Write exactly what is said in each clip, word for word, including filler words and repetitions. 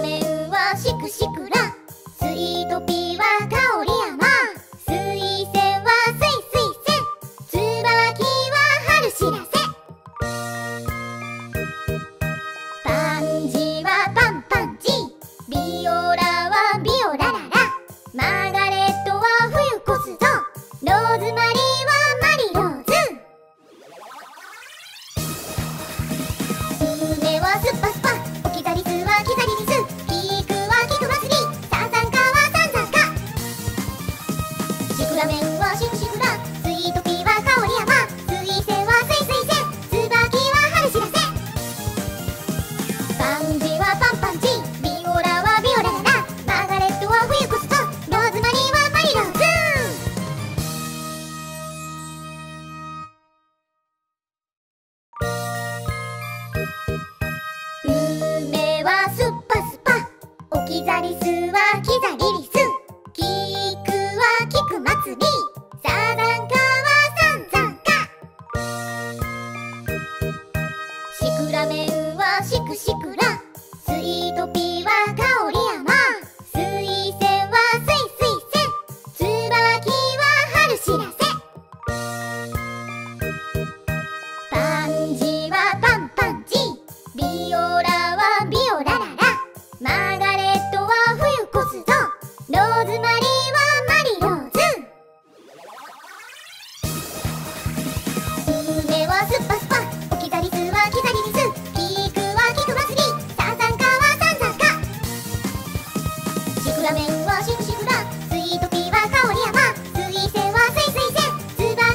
画面はシクシクラン、スイートピーは香り山、水仙はスイスイセン、つばきは春知らせ、パンジーはパンパンジー、ビオラはビオラララ、マーガレットは冬越すぞ、ローズマリー画面はシクシクラン、スイートピーは香り山、水仙はスイスイセン、ツバキは春知らせ、パンジーはパンパンジー、ビオラはビオラララ、マーガレットは冬越すと、ローズマリーはマリローズ。梅はスッパスパ、オキザリスはキザリリス、サザンカはサンザンカ、シクラメンはシクシクラン、スイートピーは香り山、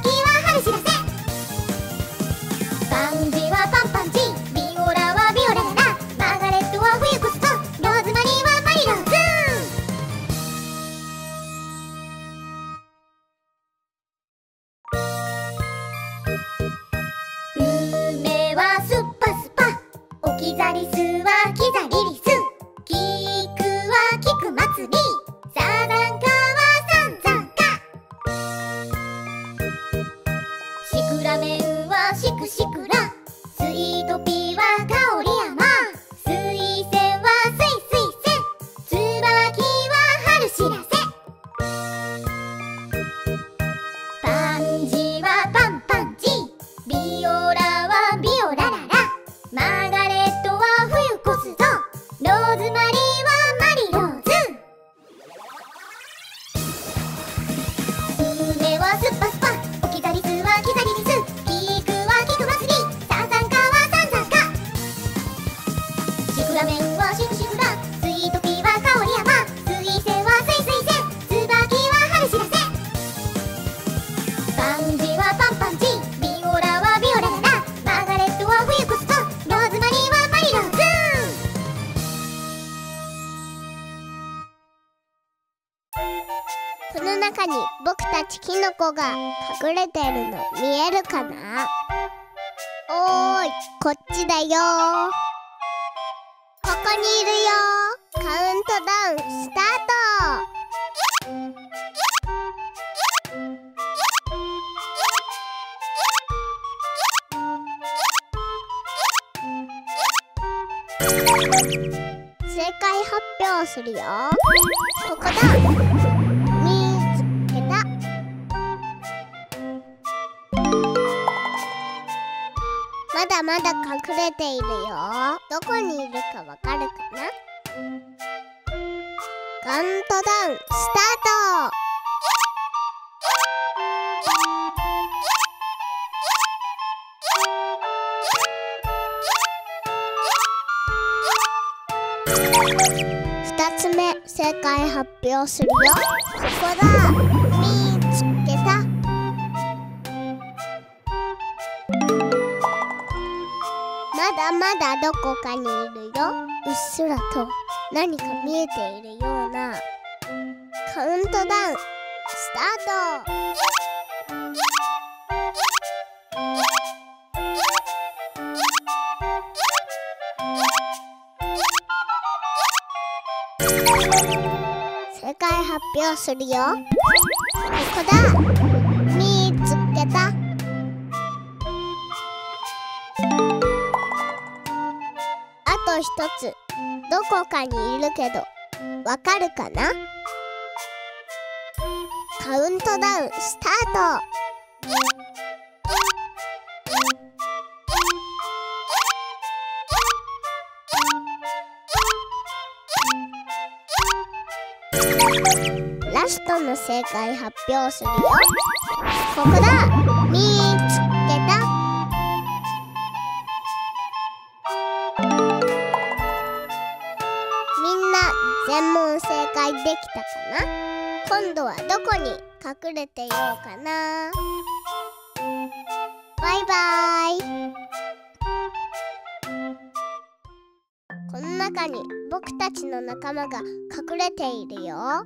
水仙はスイスイセン、ツバキは春知らせ、パンジーはパンパンジー、ビオラはビオラララ、マーガレットは冬越すぞ、ローズマリースパスパ、オキザリスはキザリリス、キクはキクマスリ、サザンカはサンザンカ、シクラメンはシクシクラン、スイートピーは香り山、水仙はスイスイセン、ツバキは春知らせ、パンジーはパンパンジー、ビオラはビオラララ、マーガレットは冬越すと、ローズマリーはマリローズ。キザリスはキザリリス、キクはキク祭り、サザンカはサンザンカ、シクラメンはシクシクラン、スイートピーは香り山、水仙はスイスイセン、ツバキは春知らせ、パンジーはパンパンジー、ビオラはビオラララ、マーガレットは冬越すぞ、ローズマリーはマリローズ。梅はスッパスパ、オキザリスはキザリリス、キクはキクマスリ、サザンカはサンザンカ、シクラメンはシクシクラン、スイートピーは香り山、水仙はスイスイセン、ツバキは春知らせ、パンジーはパンパンジー、この中に僕たちキノコが隠れてるの見えるかな？おーい、こっちだよー。ここにいるよー。カウントダウンスタート。正解発表するよ。ここだ。まだまだ隠れているよ。どこにいるかわかるかな？カウントダウンスタート。ふたつめ、正解発表するよ。ここだ。まだまだどこかにいるよ。うっすらと何か見えているような。カウントダウンスタート。正解発表するよ。ここだ。みつけた。一つどこかにいるけどわかるかな？カウントダウンスタート！ラストの正解発表するよ。ここだ。みつけた。みんな全問正解できたかな？今度はどこに隠れていようかな。バイバーイ。この中に僕たちの仲間が隠れているよ。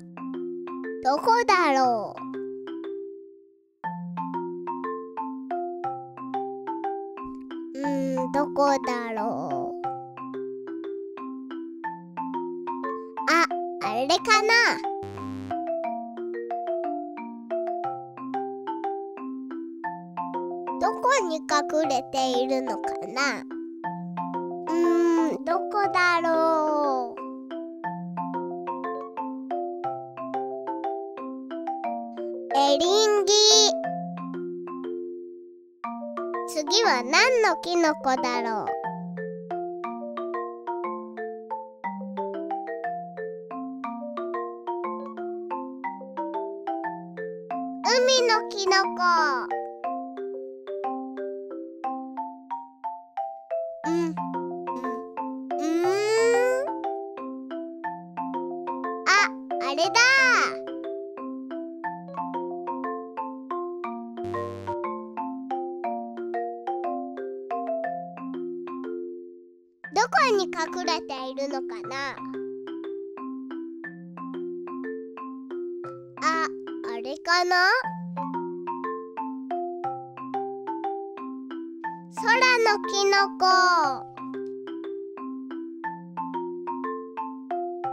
どこだろう？うーん、どこだろう？あ、あれかな？どこに隠れているのかな？うーん、どこだろう？エリンギ。次は何のキノコだろう？海のキノコ。うん。うん。あ、あれだ。どこに隠れているのかな？あ、あれかな？空のキノコ。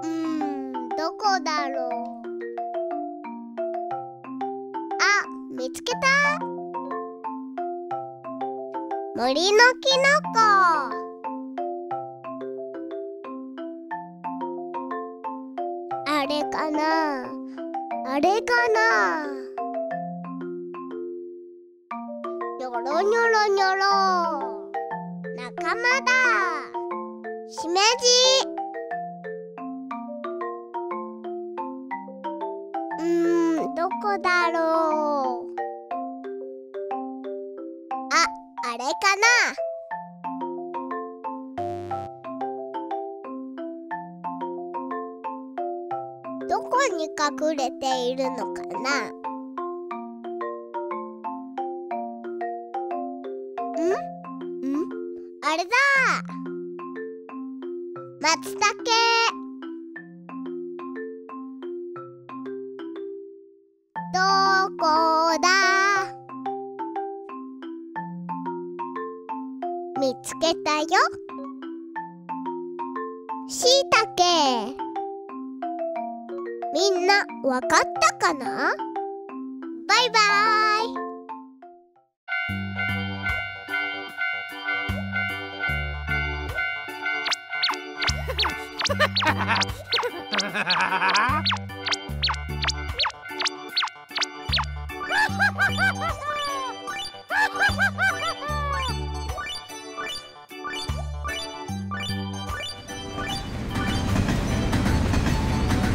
うーん、どこだろう？あ、見つけた。森のキノコ。あれかな？あれかな？ニョロニョロニョロ。仲間だ。しめじ。うーん、どこだろう？あ、あれかな？どこに隠れているのかな？ん？ん？あれだ！松茸。どこだ？見つけたよ。しいたけ。みんなわかったかな？バイバーイ。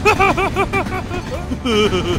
Ha ha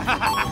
ha ha ha!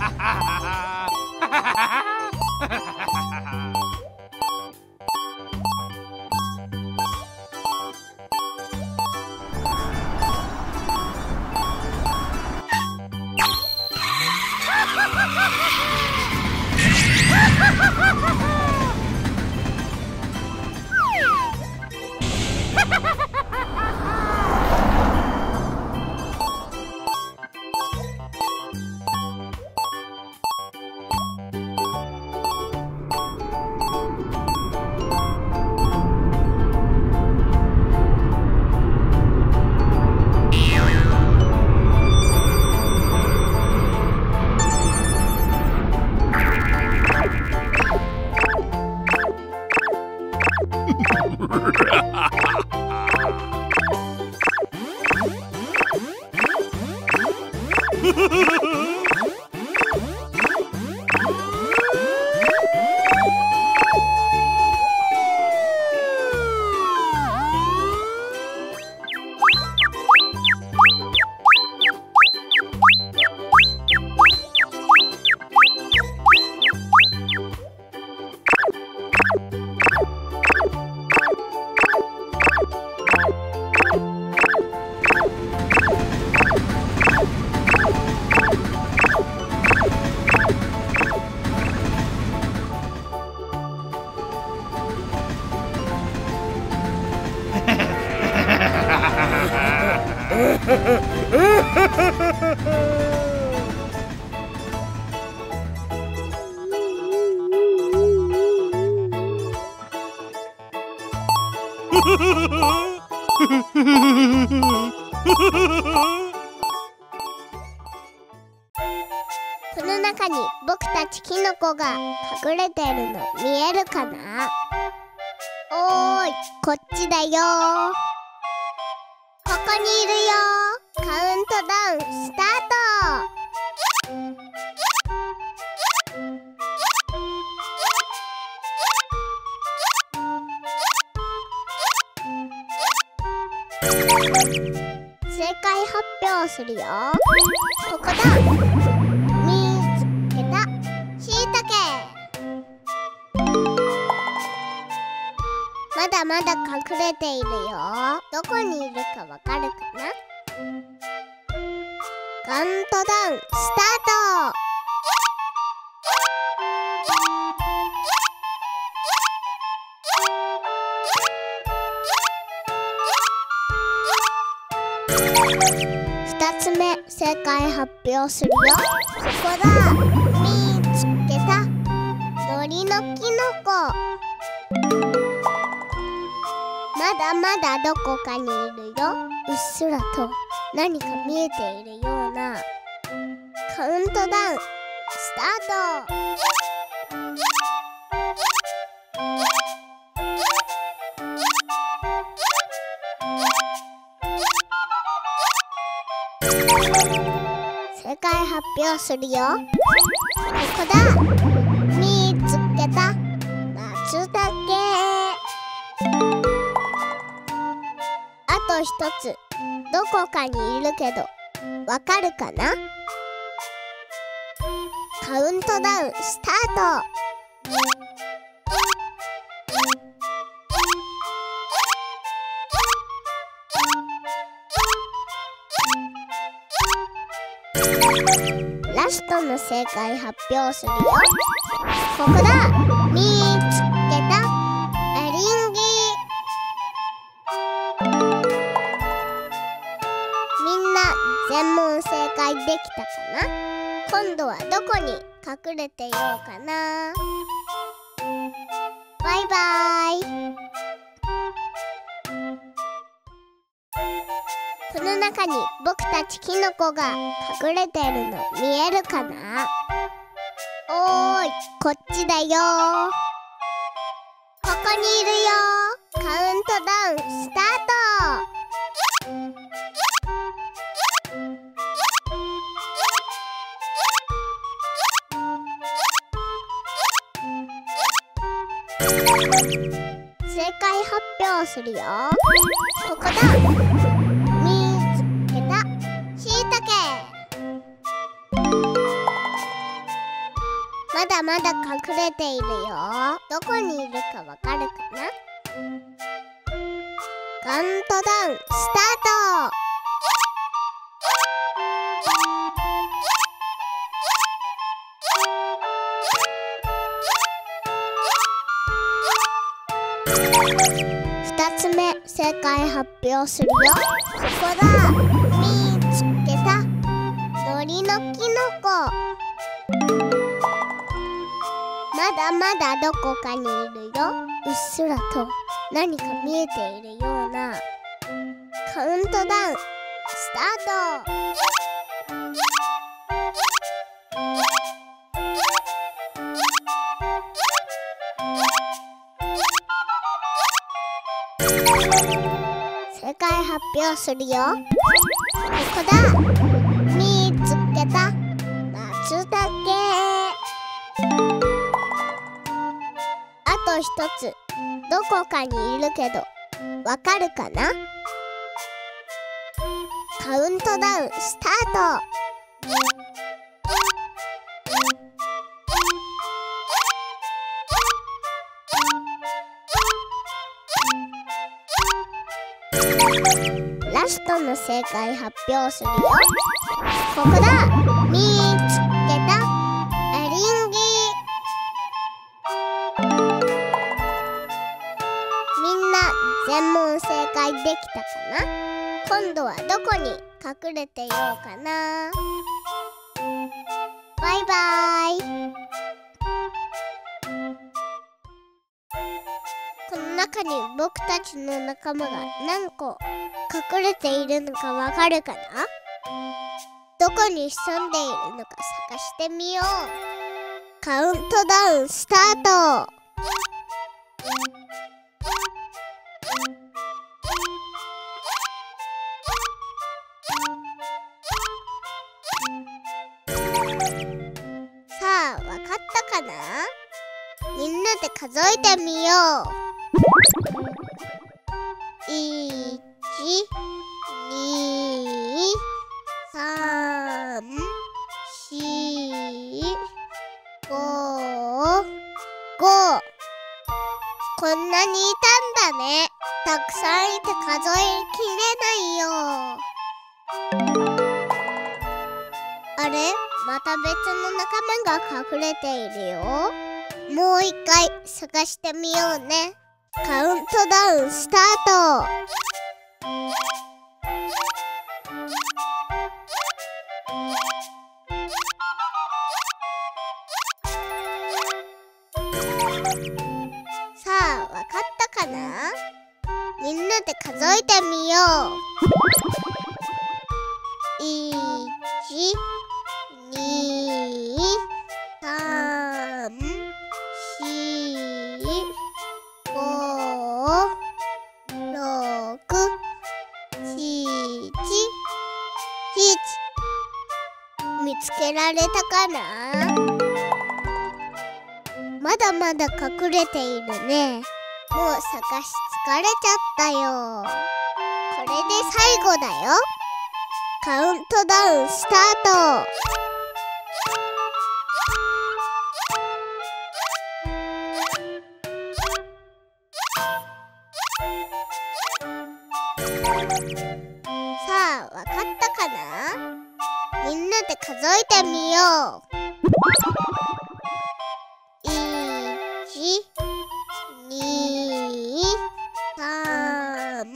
この中に僕たちキノコが隠れてるの見えるかな？おーい、こっちだよー。ここにいるよー。カウントダウンスタート。正解発表するよ。ここだ。見つけた。しいたけ。まだまだ隠れているよ。どこにいるかわかるかな？カウントダウンスタート。ふたつめ、正解発表するよ。ここだ。みつけた。森のきのこ。まだまだどこかにいるよ。うっすらと何か見えているような。カウントダウンスタート。正解発表するよ。ここだ。みつけた。なつたけ。あとひとつ。どこかにいるけどわかるかな？カウントダウンスタート。ラストの正解発表するよ。ここだ。みつけた。エリンギ。みんな全問正解できたかな？今度はどこに隠れていようかな？バイバイ。この中に僕たちキノコが隠れてるの見えるかな？おーい、こっちだよー。ここにいるよー。カウントダウンスタート。正解発表するよ。ここだ。まだまだ隠れているよ。どこにいるかわかるかな？カウントダウンスタート。ふたつめ、正解発表するよ。ここだ。みつけた。森のきのこ。まだまだどこかにいるよ。うっすらと何か見えているような。カウントダウンスタート。正解発表するよ。ここだ。みつけた。なつたけ。ひとつ、どこかにいるけどわかるかな？カウントダウンスタート。ラストの正解発表するよ。ここだ。みつけた。エリンギ。全問正解できたかな？今度はどこに隠れてようかな。バイバーイ。この中に僕たちの仲間が何個隠れているのかわかるかな？どこに潜んでいるのか探してみよう。カウントダウンスタート。さあ、わかったかな？みんなで数えてみよう。いち、に、さん、し、ご、ご。こんなにいたんだね。たくさんいて数えきれないよ。あれ、また別の仲間が隠れているよ。もう一回探してみようね。カウントダウンスタート。さあ、わかったかな？みんなで数えてみよう。いち、に、さん、し、ご、ろく、しち、しち。見つけられたかな？まだまだ隠れているね。もう探し疲れちゃったよ。これで最後だよ。カウントダウンスタート。さあ、わかったかな？みんなで数えてみよう。いち、に、さん、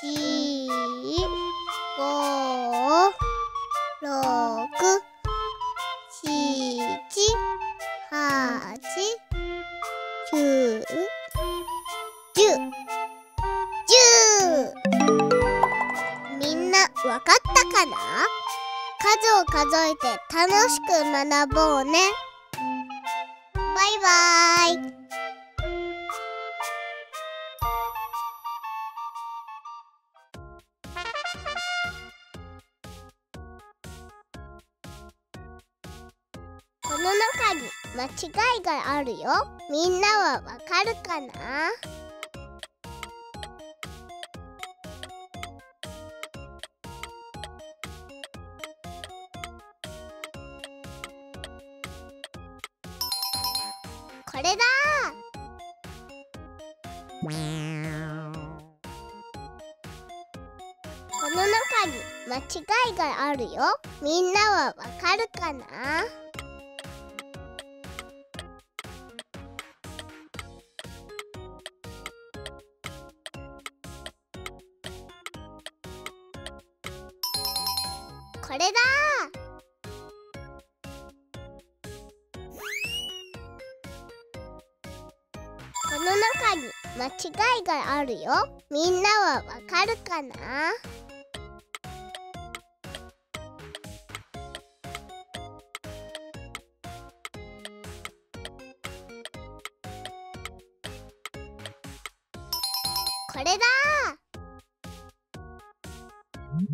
し、ご、ろく、しち、はち、きゅう、じゅう。わかったかな？数を数えて楽しく学ぼうね。バイバーイ。この中に間違いがあるよ。みんなはわかるかな？これだ。この中に間違いがあるよ。みんなはわかるかな？これだ。この中に間違いがあるよ。みんなはわかるかな？これだ。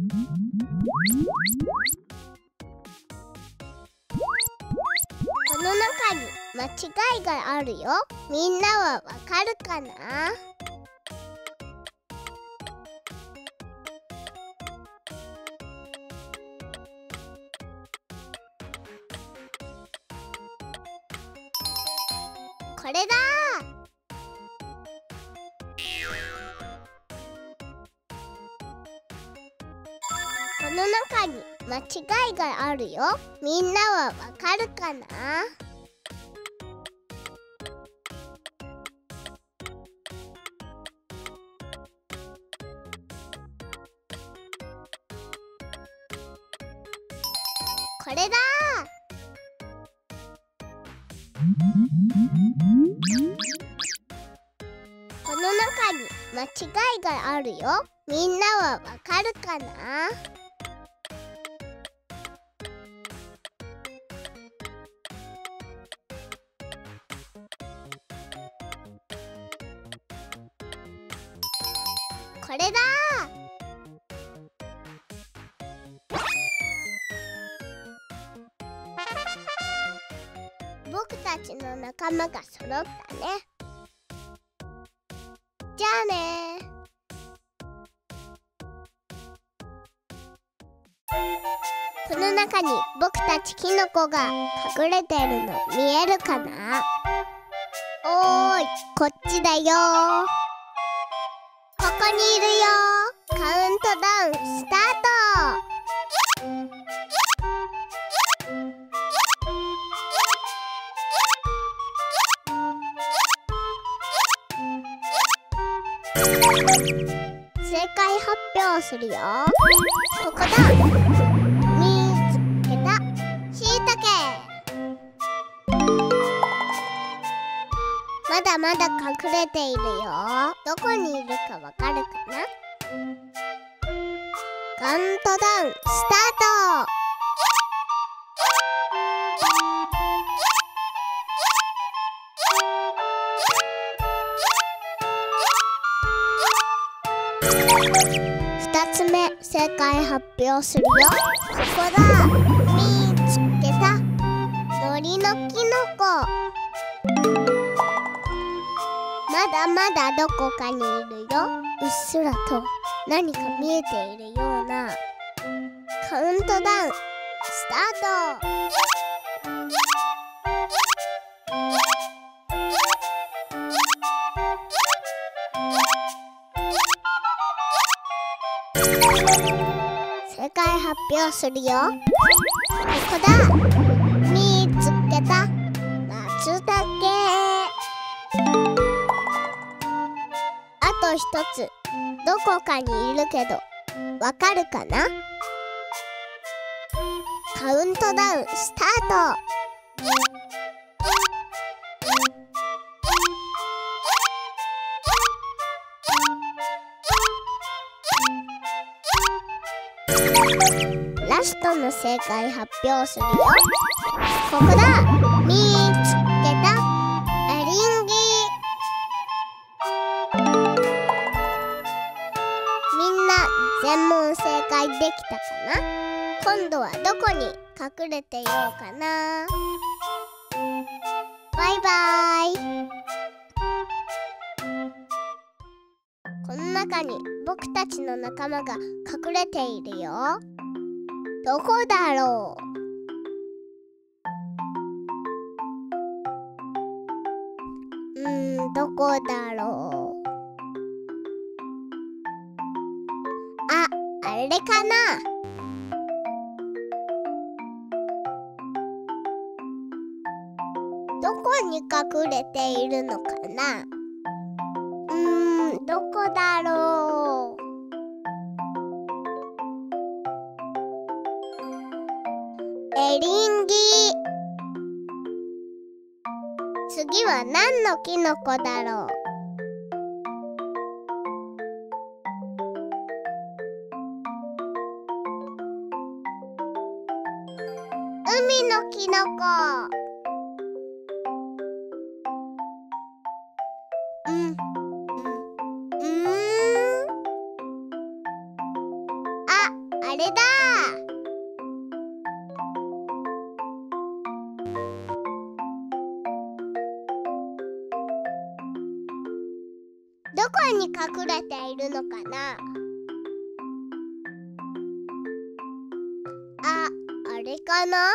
この中に間違いがあるよ。みんなはわかるかな？これだ。この中に間違いがあるよ。みんなはわかるかな？れだー。この中に間違いがあるよ。みんなはわかるかな？これだー。僕たちの仲間が揃ったね。じゃあねー。この中に僕たちキノコが隠れてるの見えるかな？おーい、こっちだよー。ここにいるよー。カウントダウンスタート。正解発表するよ。ここだ。見つけた。しいたけ。まだまだ隠れているよ。どこにいるかわかるかな？カウントダウンスタート。ふたつめ、正解発表するよ。ここだ。みつけた。森のきのこ。まだまだどこかにいるよ。うっすらと何か見えているような。カウントダウンスタート。正解発表するよ。ここだ。みつけた。まつたけ。あとひとつどこかにいるけどわかるかな？カウントダウンスタート。ラストの正解発表するよ。ここだ。みつけた。エリンギ。みんな全問正解できたかな？今度はどこに隠れていようかな。バイバイ。この中に僕たちの仲間が隠れているよ。どこだろう？うーん、どこだろう？あ、あれかな？どこに隠れているのかな？うーん、どこだろう？エリンギ。次は何のキノコだろう？海のキノコ。うんうんうん。あ、あれだ。どこに隠れているのかな？あ、あれかな？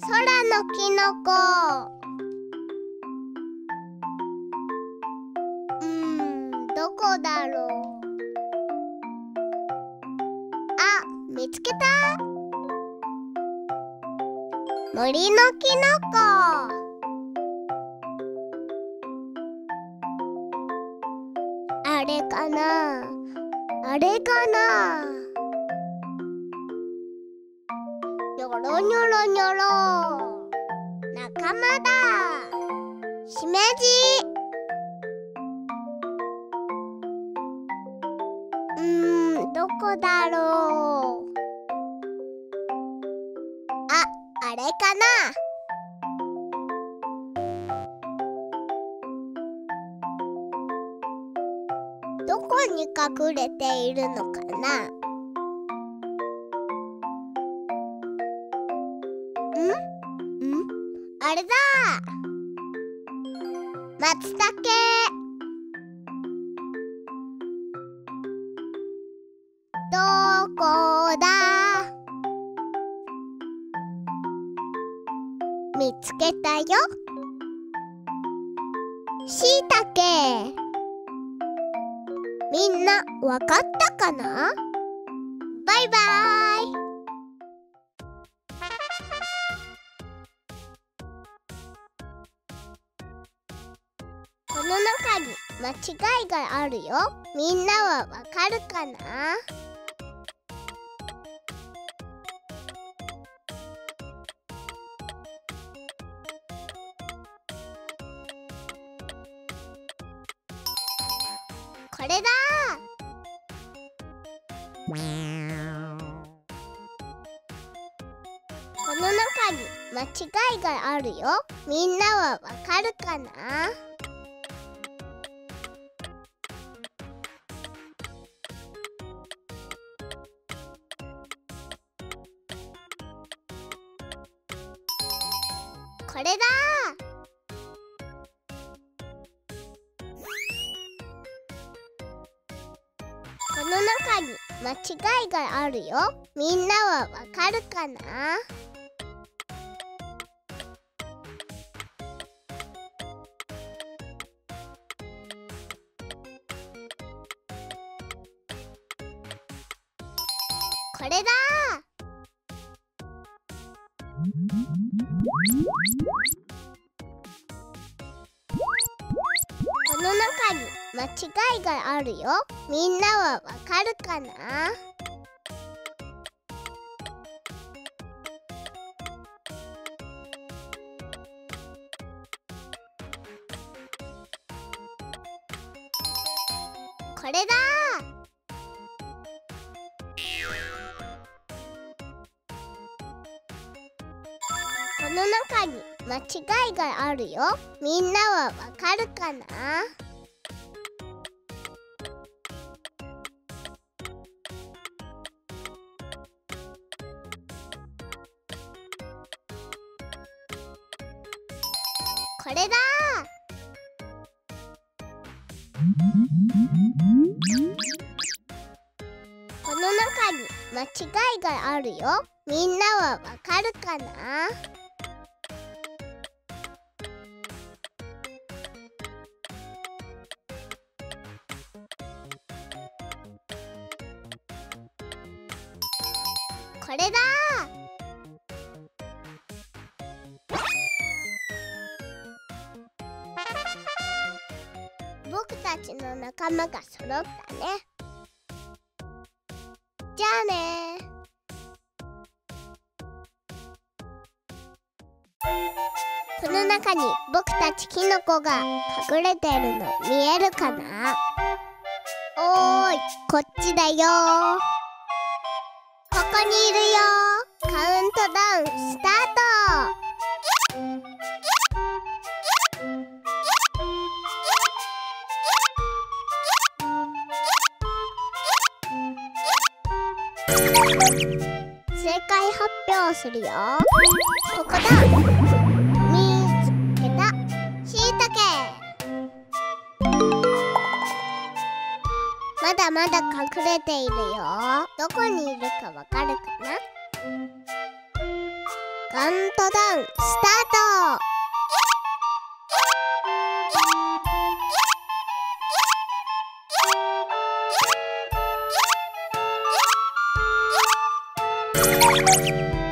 空のキノコ。うーん、どこだろう？あ、見つけた。森のキノコ。あれかな？あれかな？ょにょろにょろ。仲間だ。しめじ。うーん、どこだろう。あ、あれかな。どこに隠れているのかな？ん？ん？あれだ！松茸。どこだ？見つけたよ。しいたけ。みんなわかったかな？バイバーイ。この中に間違いがあるよ。みんなはわかるかな？これだ。この中に間違いがあるよ。みんなはわかるかな？これだ。この中に間違いがあるよ。みんなはわかるかな？これだ。この中に間違いがあるよ。みんなはわかるかな？これだ。この中に間違いがあるよ。みんなはわかるかな？これだ。この中に間違いがあるよ。みんなはわかるかな？これだ。僕たちの仲間が揃ったね。じゃあねー。この中に僕たちキノコが隠れてるの見えるかな？おーい、こっちだよー。ここにいるよー。カウントダウンスタート。正解発表するよ。ここだ。みつけた。しいたけ。まだまだ隠れているよ。どこにいるかわかるかな？カウントダウンスタート。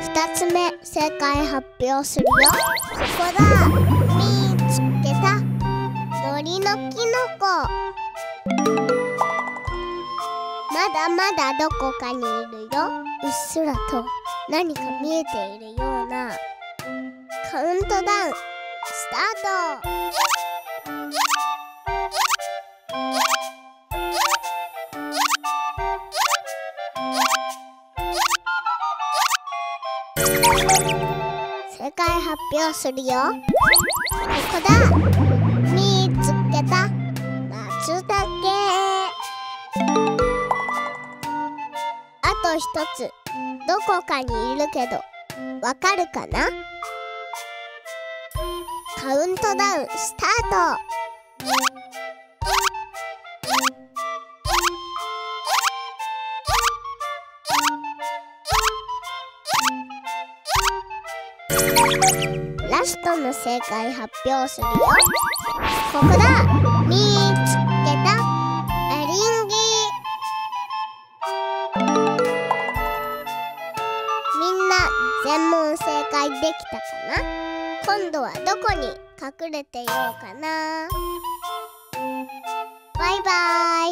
ふたつめ、正解発表するよ。ここだ。みつけた。森のきのこ。まだまだどこかにいるよ。うっすらと。何か見えているようなカウントダウンスタート。正解発表するよ。ここだ。みつけた夏だけ。あと一つどこかにいるけどわかるかな？カウントダウンスタート。ラストの正解発表するよ。ここだ。みつけたエリンギ。みんな全問正解できたかな？今度はどこに隠れていようかな。バイバイ。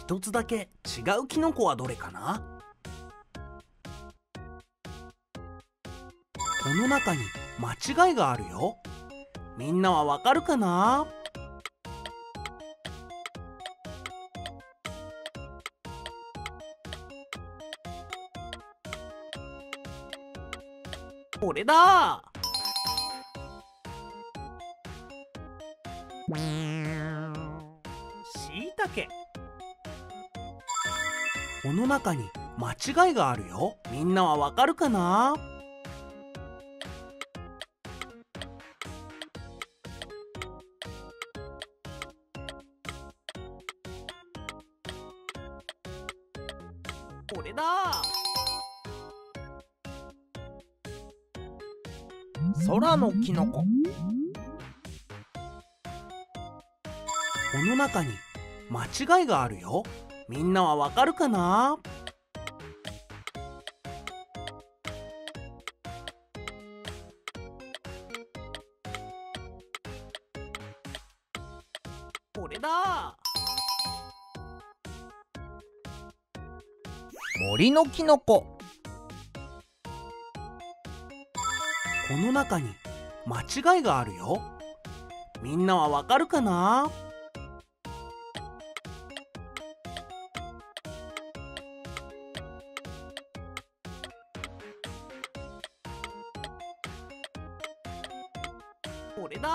一つだけ違うキノコはどれかな？この中に間違いがあるよ。みんなはわかるかな？これだ。しいたけ。この中に間違いがあるよ。みんなはわかるかな？これだ。空のキノコ。この中に間違いがあるよ。みんなはわかるかな？これだ。森のキノコ。この中に間違いがあるよ。みんなはわかるかな？これだ。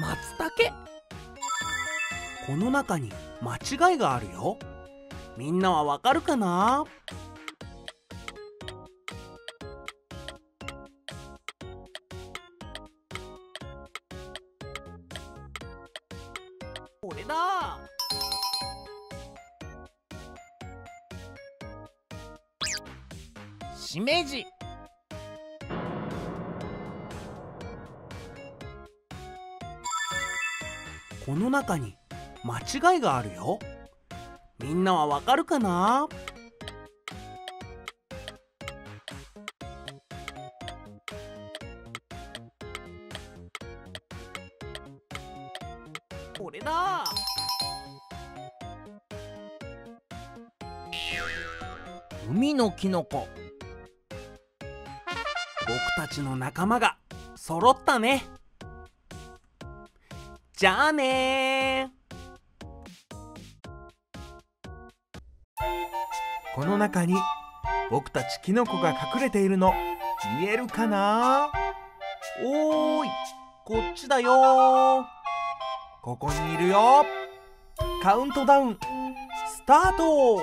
松茸。この中に間違いがあるよ。みんなはわかるかな？これだ。しめじ。この中に間違いがあるよ。みんなはわかるかな？これだ。海のキノコ、僕たちの仲間が揃ったね。じゃあねー。この中に僕たちキノコが隠れているの見えるかな？おーい、こっちだよー。ここにいるよ。カウントダウンスタート。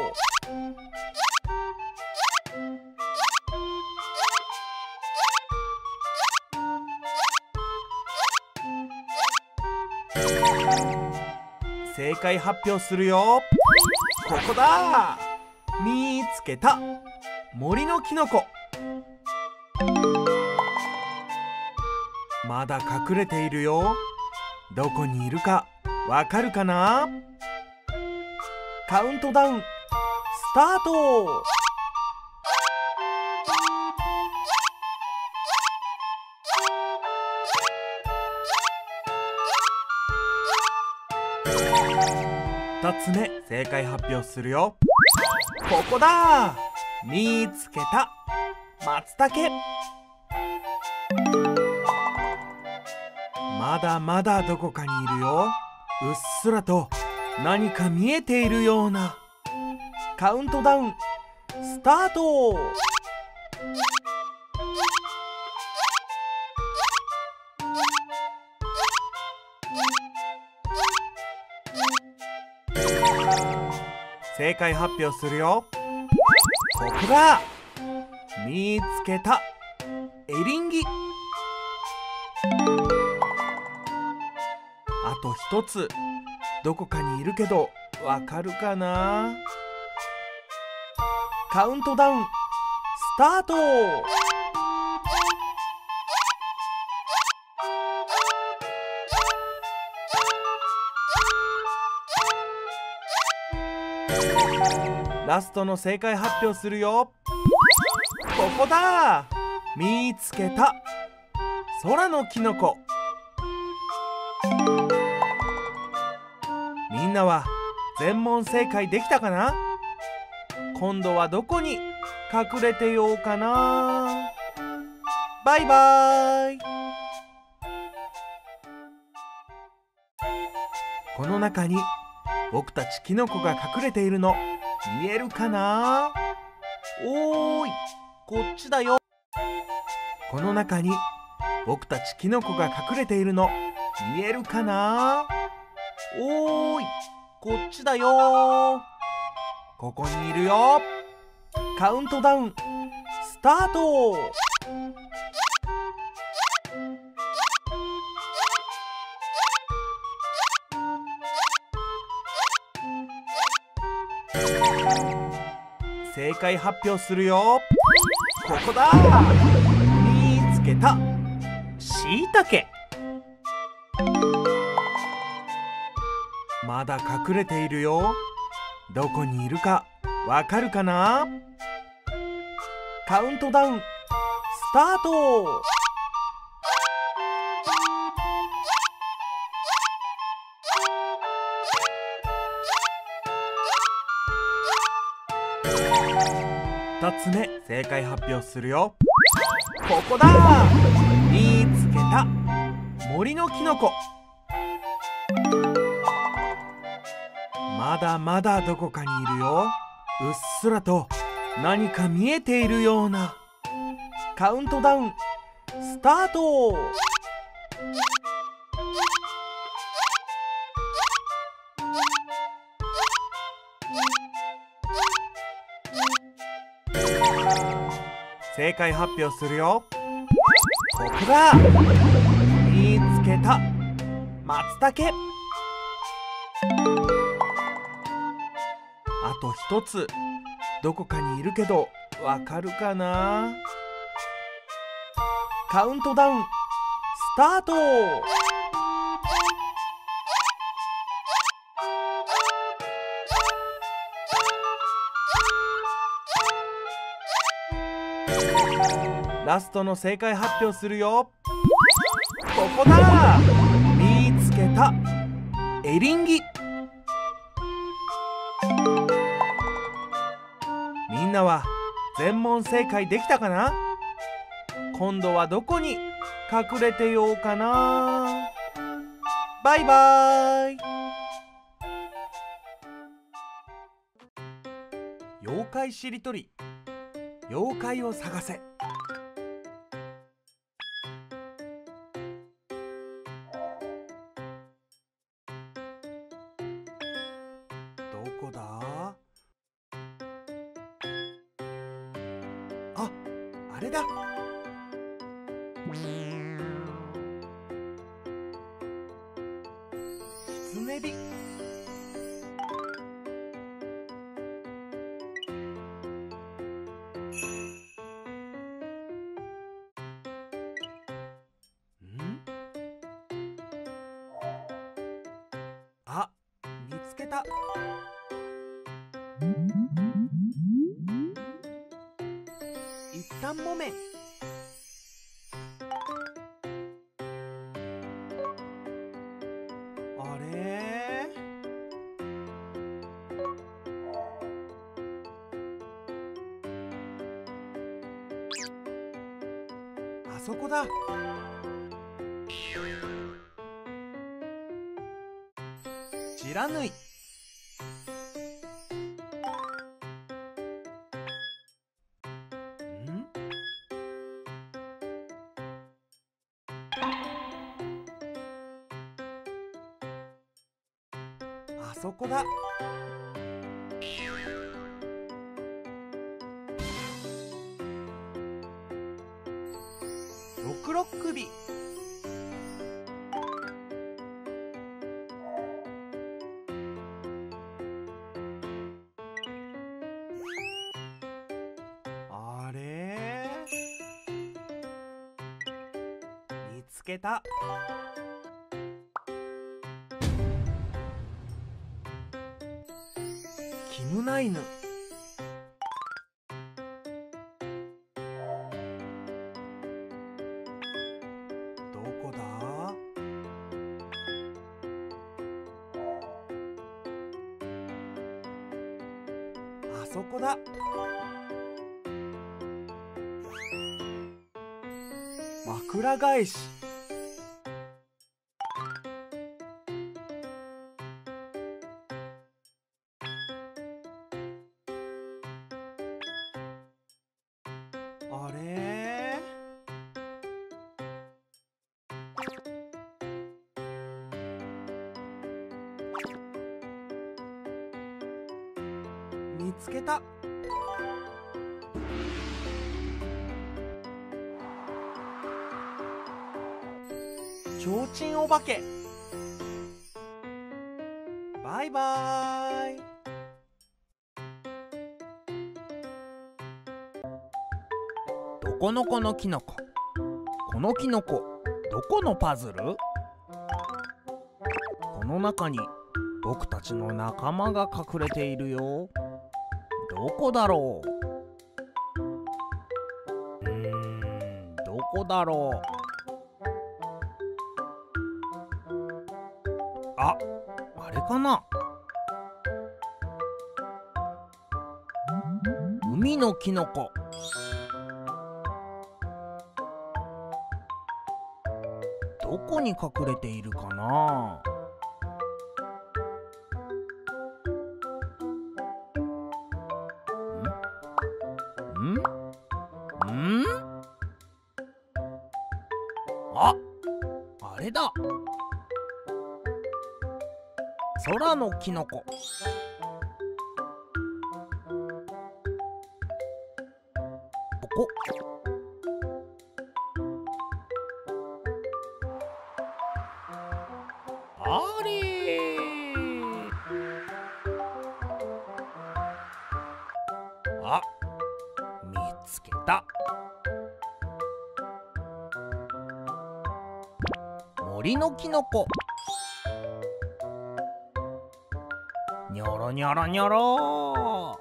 正解発表するよ。ここだ。見つけた。森のキノコ。まだ隠れているよ。どこにいるかわかるかな？カウントダウンスタート。ふたつめ、正解発表するよ。ここだ。見つけた。松茸。まだまだどこかにいるよ。うっすらと何か見えているような。カウントダウンスタート。正解発表するよ。ここだ。見つけた。エリンギ。あと一つ、どこかにいるけどわかるかな？カウントダウンスタート。ラストの正解発表するよ。ここだ。見つけた。空のキノコ。みんなは全問正解できたかな？今度はどこに隠れてようかな。バイバーイ。この中に僕たちキノコが隠れているの見えるかな？おーい、こっちだよ。この中に僕たちキノコが隠れているの見えるかな？おーい、こっちだよー。ここにいるよ。カウントダウンスタート。正解発表するよ。ここだ。見つけた。しいたけ。まだ隠れているよ。どこにいるかわかるかな？カウントダウンスタート。ふたつめ、正解発表するよ。ここだ。見つけた。森のキノコ。まだまだどこかにいるよ。うっすらと何か見えているような。カウントダウンスタート。正解発表するよ。ここだ。見つけた。松茸。あと一つ、どこかにいるけどわかるかな？カウントダウンスタート。ラストの正解発表するよ。ここだ。見つけた。エリンギ。みんなは全問正解できたかな？今度はどこに隠れてようかな。バイバーイ。妖怪しりとり、妖怪を探せ。どこだ？あ、あれだ。キツネビ。ん？あ、見つけた。一反木綿。あれ？あそこだ。知らぬい。あそこだ。六六首。あれ？見つけた。キムナイヌ。どこだ？あそこだ。枕返し。あれ？見つけた。ちょうちんおばけ。バイバーイ。どこのこのキノコ。このキノコどこのパズル？この中に僕たちの仲間が隠れているよ。どこだろう？うーん、どこだろう？あ、あれかな？海のキノコ。どこに隠れているかな？ん？ん？ん？あ、あれだ。空のキノコ。ここ。あれ、あ、見つけた。森のキノコ。ニョロニョロニョロ。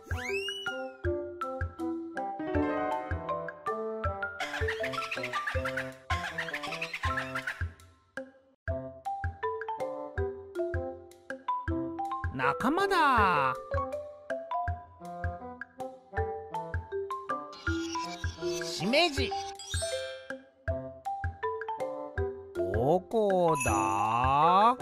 仲間だ。しめじ。どこだ？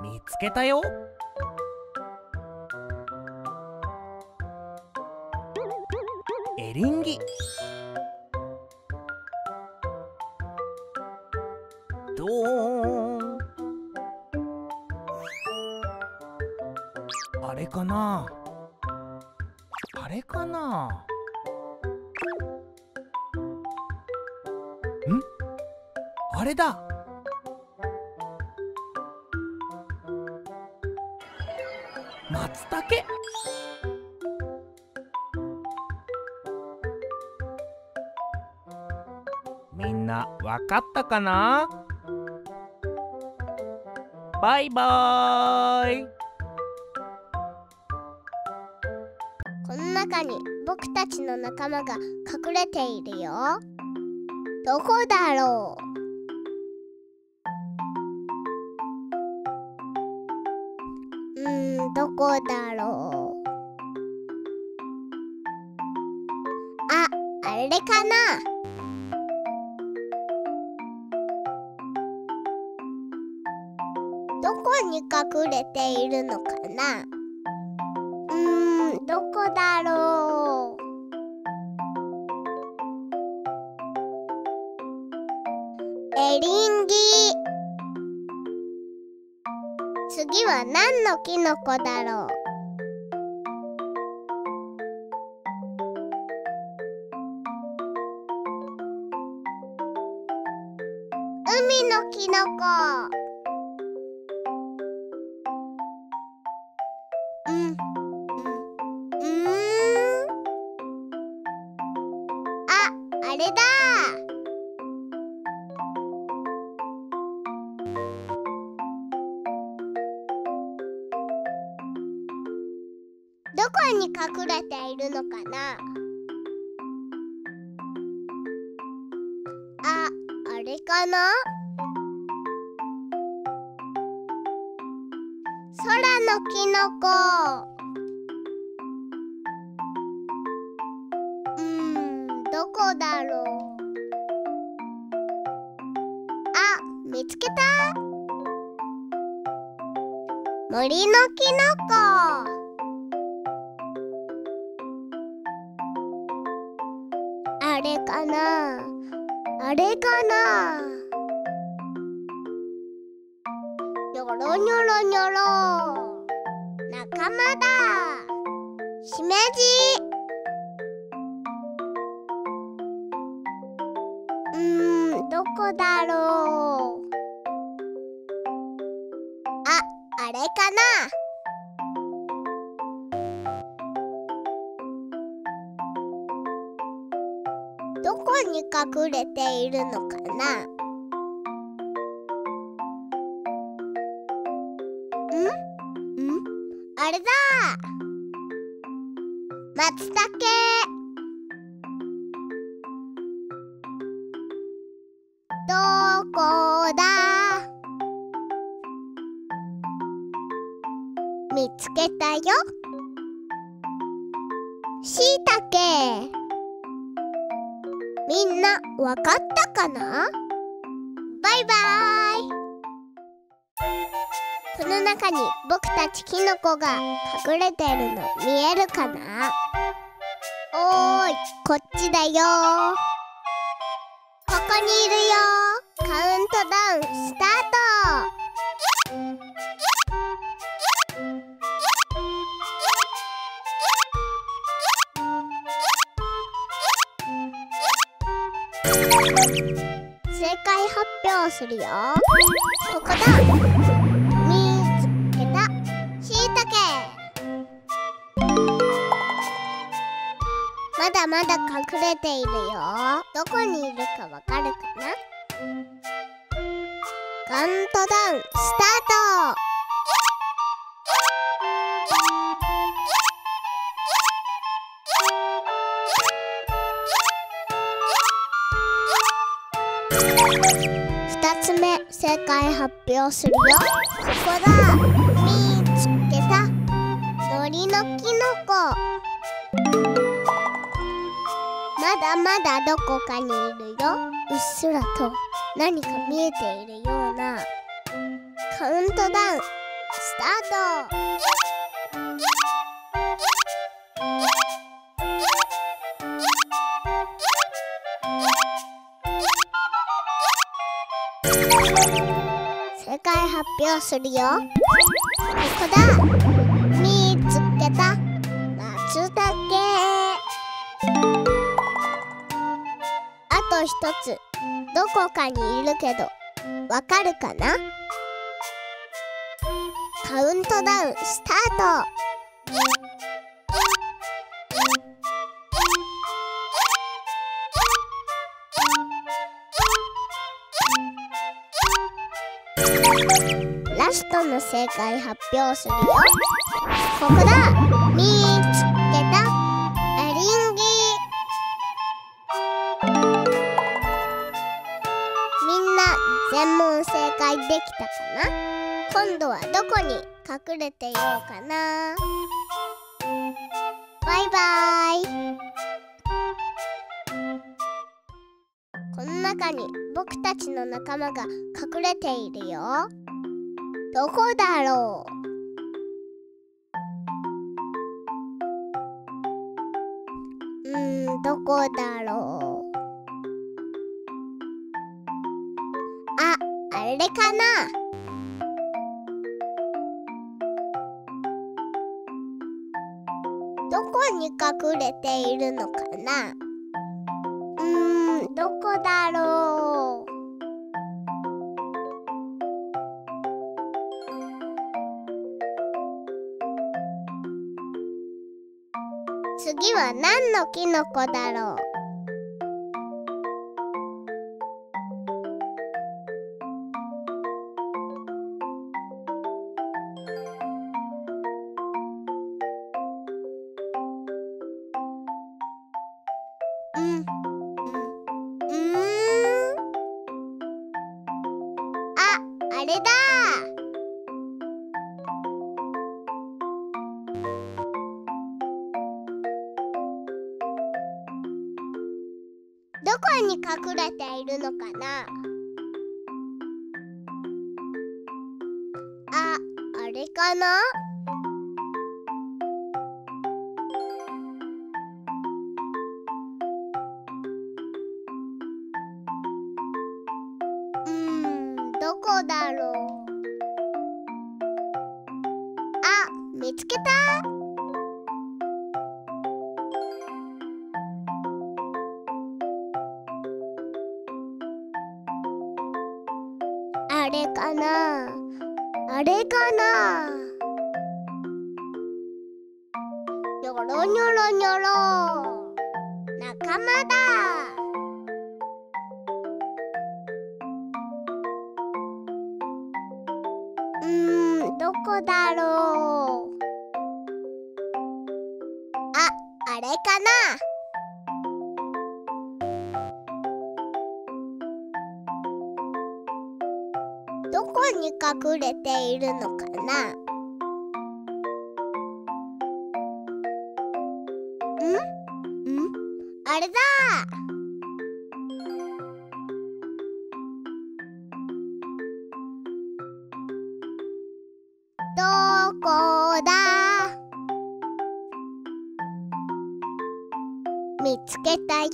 見つけたよ。エリンギ。ドーン。あれかな？あれかな？ん？あれだ。松茸。みんなわかったかな？バイバーイ。この中に僕たちの仲間が隠れているよ。どこだろう？どこだろう。あ、あれかな。どこに隠れているのかな。うーん、どこだろう。エリンギ。次は何のキノコだろう。海のキノコ。うん、うん、うん。あ、あれだ。どこに隠れているのかな。あ、あれかな。空のキノコ。うーん、どこだろう。あ、見つけた。森のキノコ。あれかな。あれかな。ニョロニョロニョロ。仲間だ。しめじ。うーん、どこだろう。あ、あれかな。どこに隠れているのかな。ん？ん？あれだ。松茸。どこだ？見つけたよ。しいたけ。みんなわかったかな？バイバーイ。この中に僕たちキノコが隠れているの見えるかな？おーい、こっちだよ。ここにいるよ。カウントダウンスタート。正解発表するよ。ここだ。みつけた。しいたけ。まだまだ隠れているよ。どこにいるかわかるかな。カウントダウンスタート。正解発表するよ。ここだ。みつけた。森のきのこ。まだまだどこかにいるよ。うっすらと何か見えているような。カウントダウンスタート。正解発表するよ。ここだ。みつけた。松茸。あと一つどこかにいるけどわかるかな。カウントダウンスタート。ラストの正解発表するよ。ここだ。みつけた。エリンギ。みんな全問正解できたかな。今度はどこに隠れていようかな。バイバイ。この中に僕たちの仲間が隠れているよ。どこだろう。うん、どこだろう。あ、あれかな。どこに隠れているのかな。うん、どこだろう。次は何のキノコだろう。うん、うん、うん、あ、あれだ。どこに隠れているのかな。あ、あれかな。うーん、どこだろう。あ、見つけた。あれかな。あれかな。ニョロニョロニョロ。仲間だ。うーん、どこだろう。あ、あれかな。どこに隠れているのかな。ん？ん？あれだ。どこだ。見つけたよ。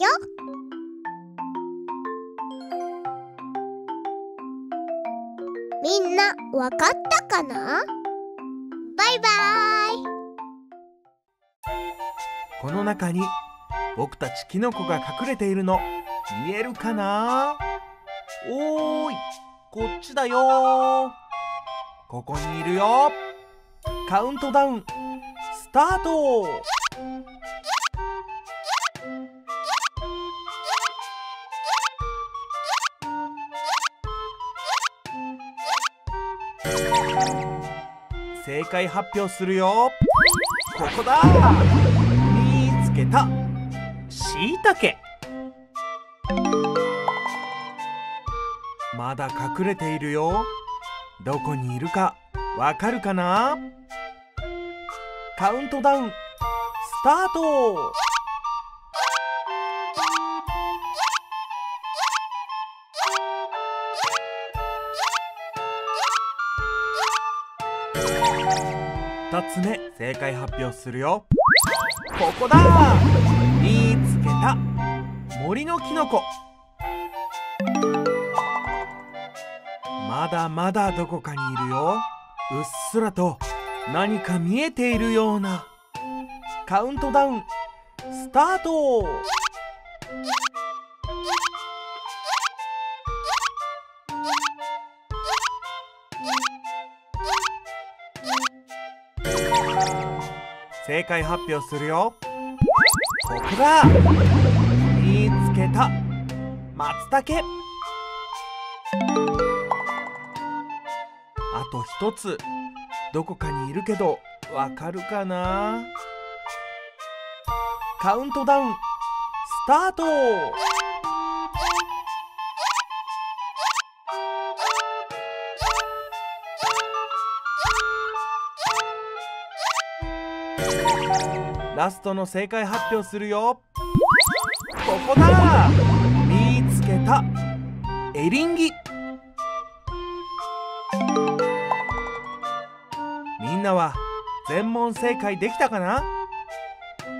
みんなわかったかな？バイバイ。この中に僕たちキノコが隠れているの見えるかな？おーい、こっちだよー。ここにいるよ。カウントダウンスタート。正解発表するよ。ここだ。みつけた。しいたけ。まだ隠れているよ。どこにいるかわかるかな？カウントダウンスタート。ふたつめ、正解発表するよ。ここだー、見つけた。森のキノコ。まだまだどこかにいるよ。うっすらと何か見えているような。カウントダウンスタート。正解発表するよ。ここだ、見つけた。松茸。あと一つ、どこかにいるけどわかるかな？カウントダウンスタート。ラストの正解発表するよ。ここだ、見つけた。エリンギ。みんなは全問正解できたかな？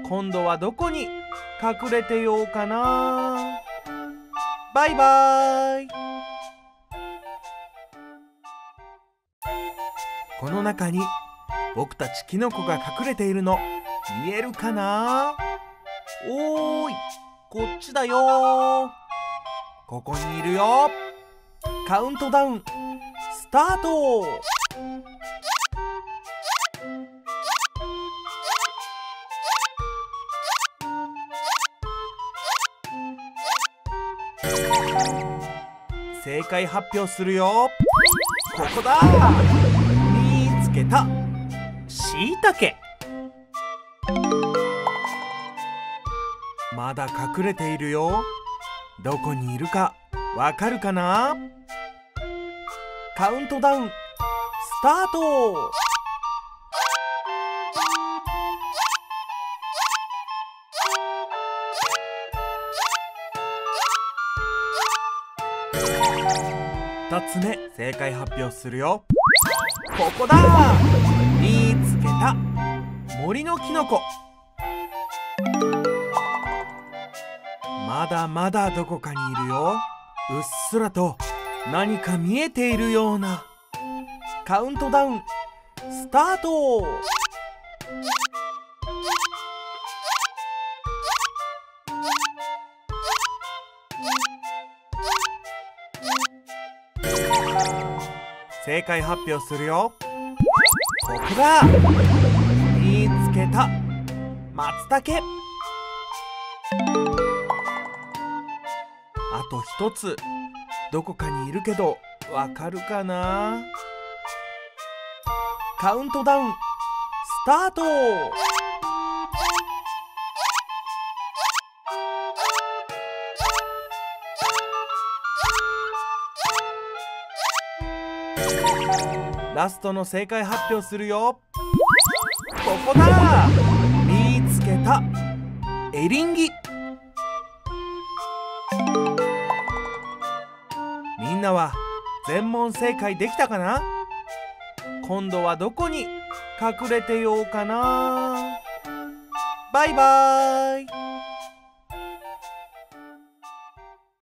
今度はどこに隠れてようかな。バイバーイ。この中に僕たちキノコが隠れているの見えるかな？おーい、こっちだよー。ここにいるよ。カウントダウンスタート。正解発表するよ。ここだー、見つけた。しいたけ。まだ隠れているよ。どこにいるかわかるかな？カウントダウンスタート。ふたつめ、正解発表するよ。ここだー、見つけた。森のキノコ。まだまだどこかにいるよ。うっすらと何か見えているような。カウントダウンスタート。正解発表するよ。ここだ、見つけた。松茸。あと一つ、どこかにいるけどわかるかな？カウントダウンスタート。ラストの正解発表するよ。ここだ、見つけた。エリンギ。みんなは全問正解できたかな？今度はどこに隠れてようかな？バイバーイ。